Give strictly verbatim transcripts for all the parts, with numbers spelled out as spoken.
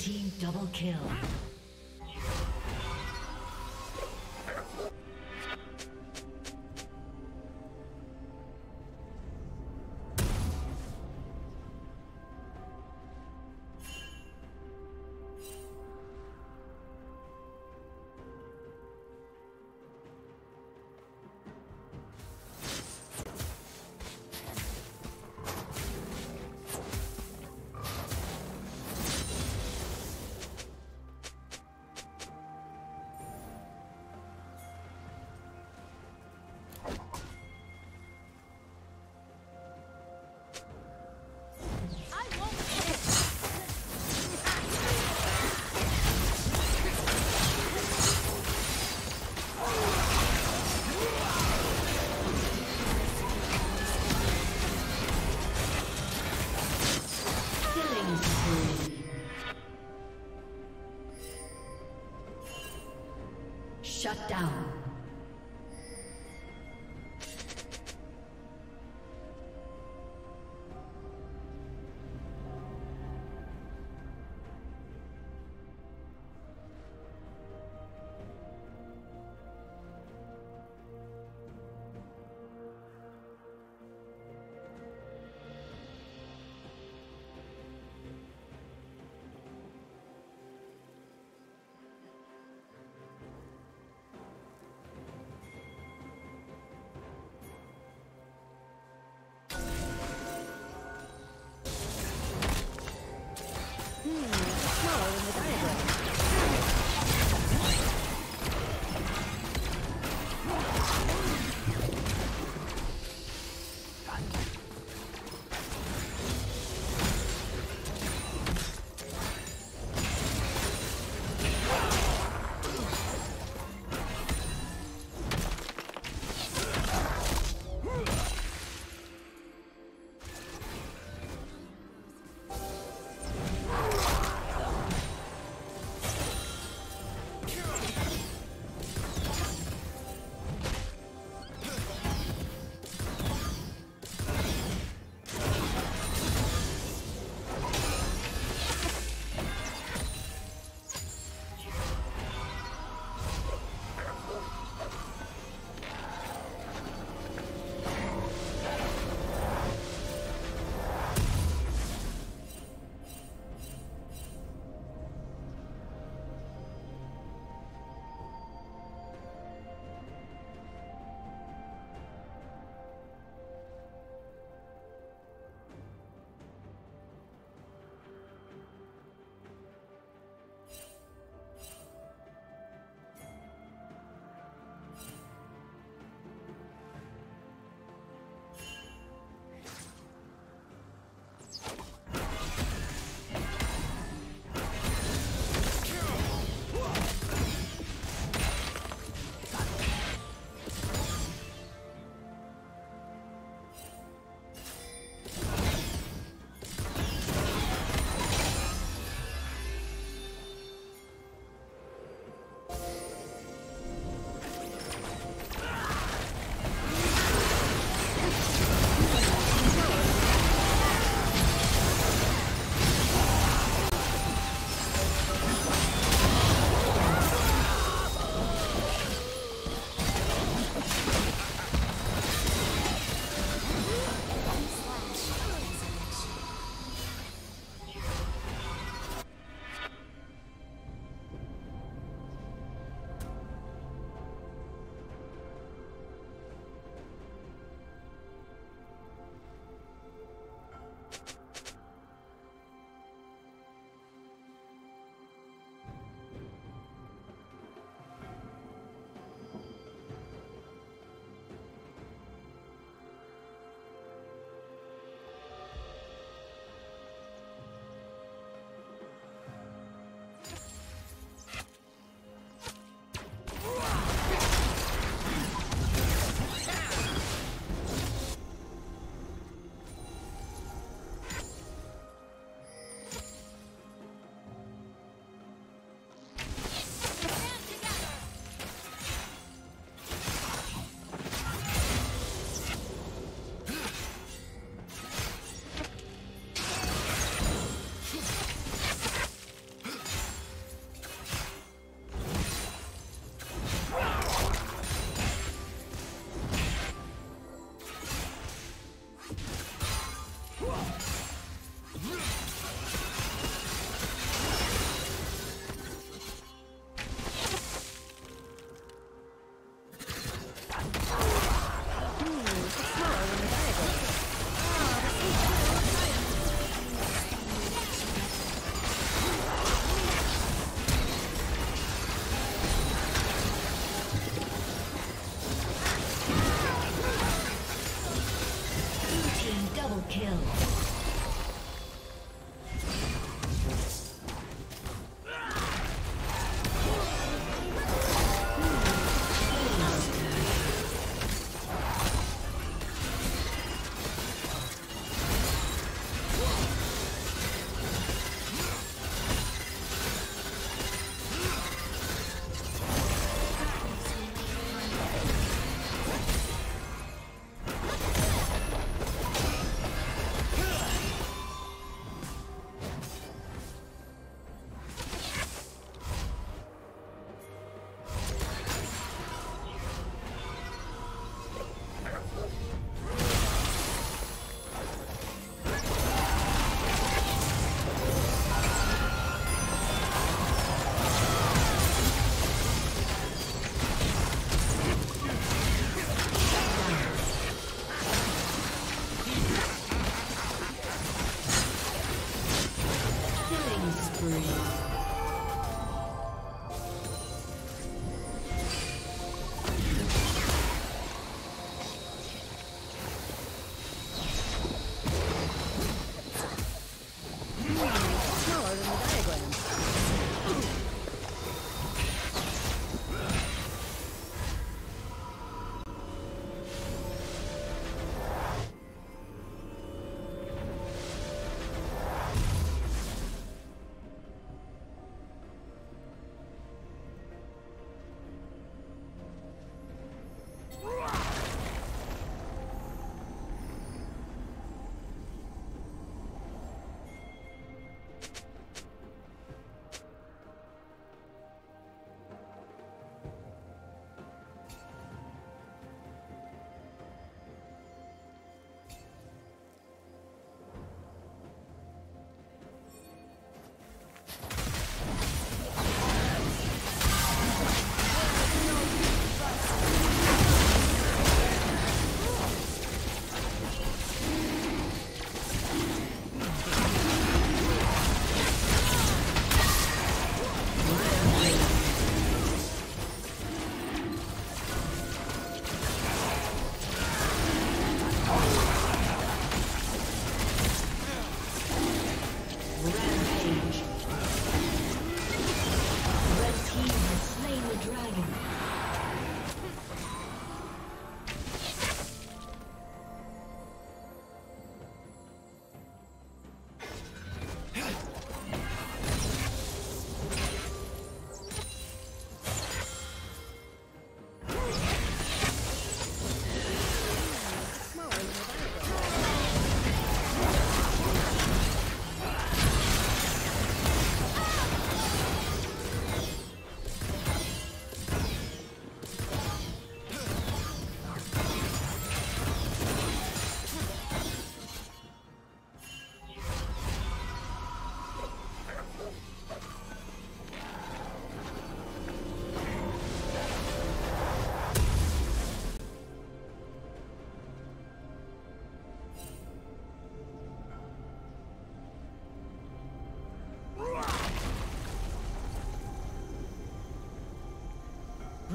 team double kill. Shut down. Double kill.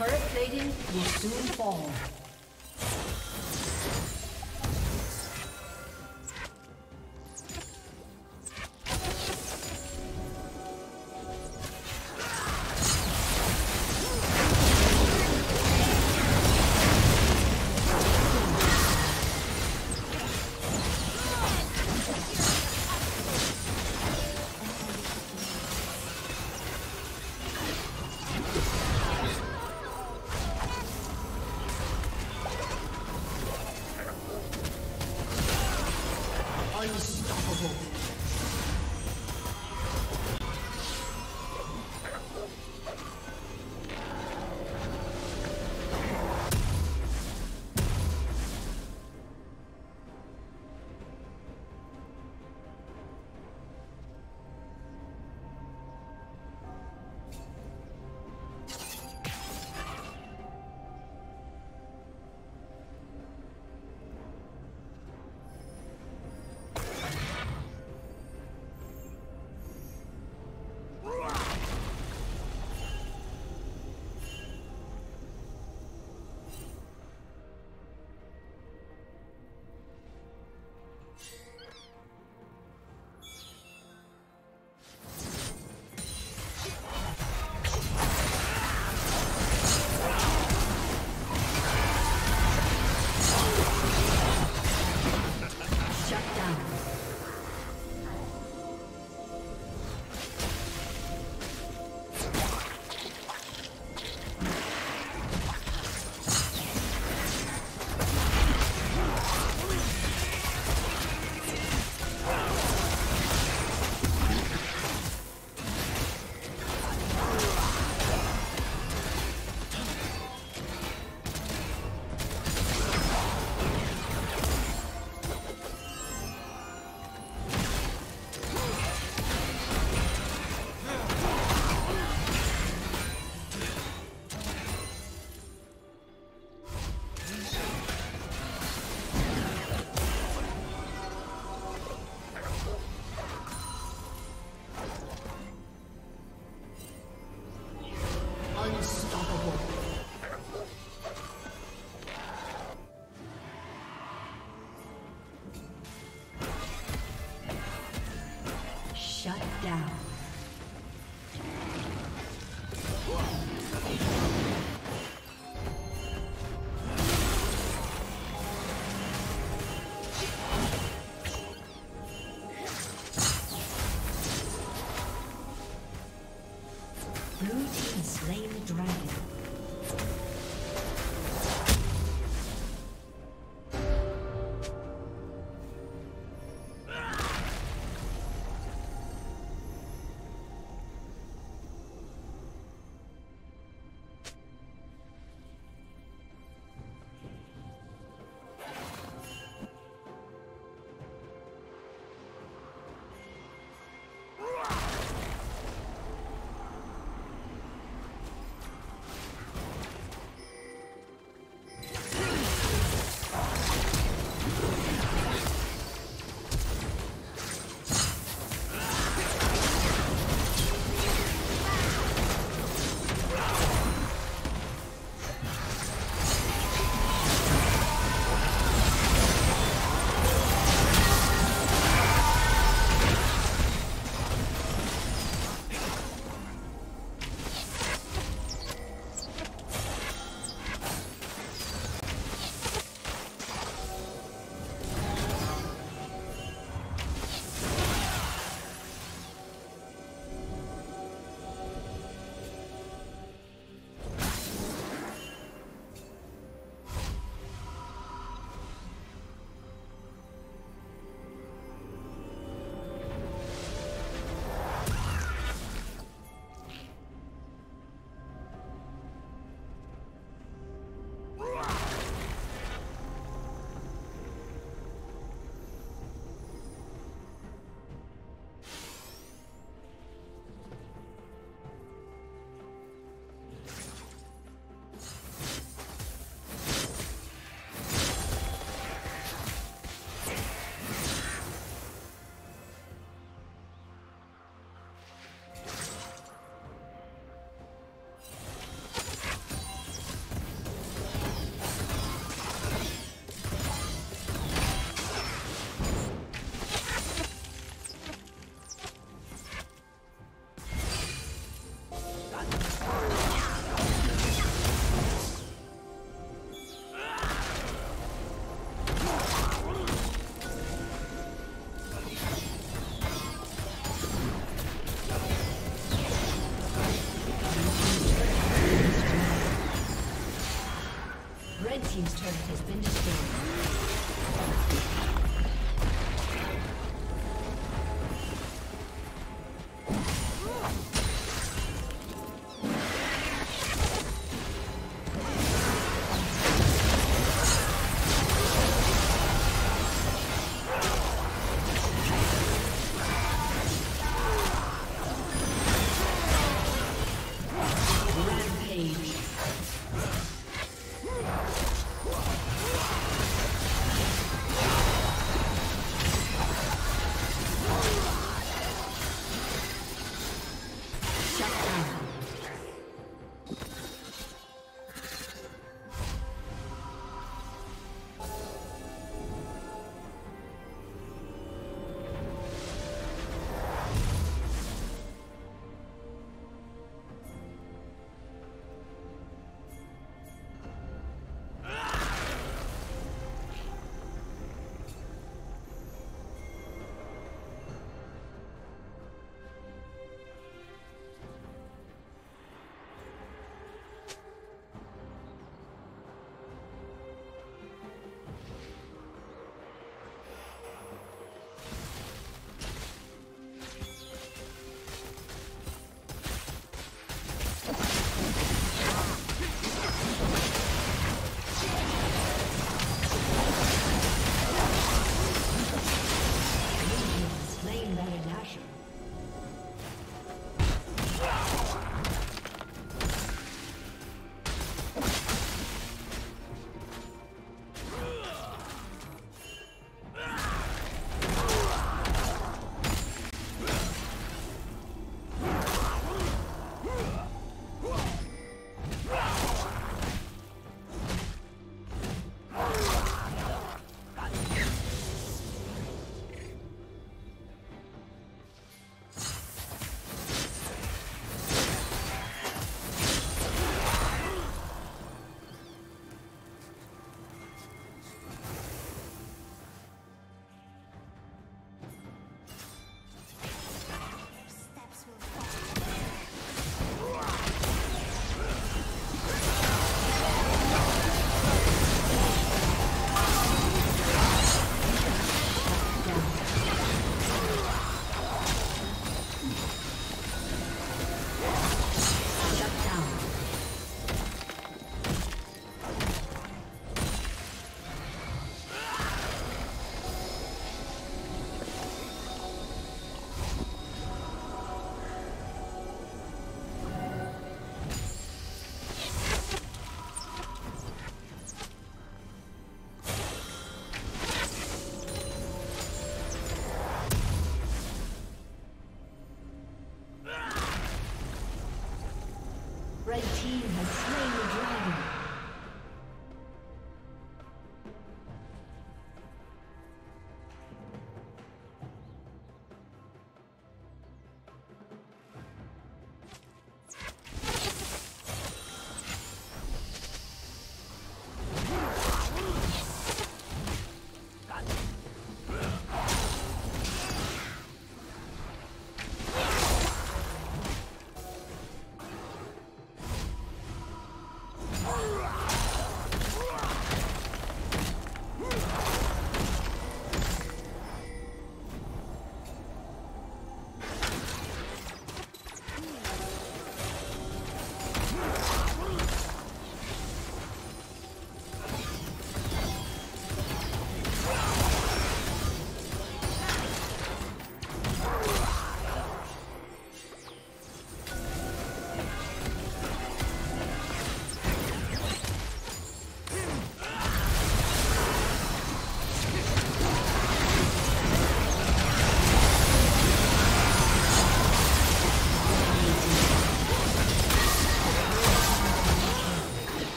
Turret plating will soon fall.